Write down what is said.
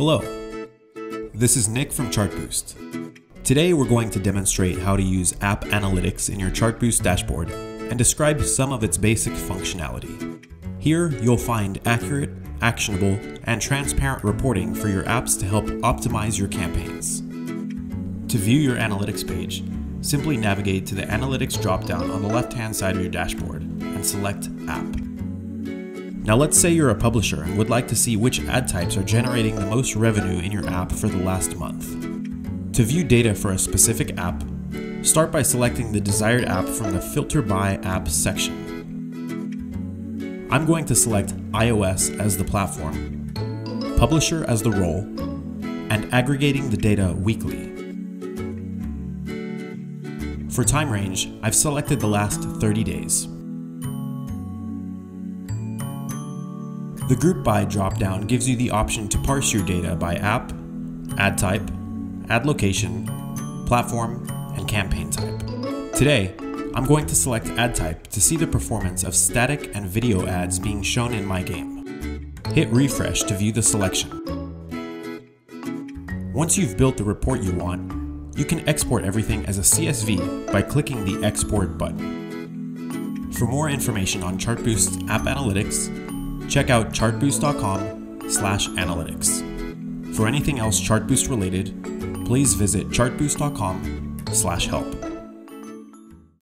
Hello, this is Nick from Chartboost. Today we're going to demonstrate how to use app analytics in your Chartboost dashboard and describe some of its basic functionality. Here you'll find accurate, actionable, and transparent reporting for your apps to help optimize your campaigns. To view your analytics page, simply navigate to the Analytics drop-down on the left-hand side of your dashboard and select App. Now let's say you're a publisher and would like to see which ad types are generating the most revenue in your app for the last month. To view data for a specific app, start by selecting the desired app from the Filter by App section. I'm going to select iOS as the platform, publisher as the role, and aggregating the data weekly. For time range, I've selected the last 30 days. The Group By drop-down gives you the option to parse your data by app, ad type, ad location, platform, and campaign type. Today, I'm going to select ad type to see the performance of static and video ads being shown in my game. Hit refresh to view the selection. Once you've built the report you want, you can export everything as a CSV by clicking the Export button. For more information on Chartboost's app analytics, check out chartboost.com/analytics. For anything else Chartboost related, please visit chartboost.com/help.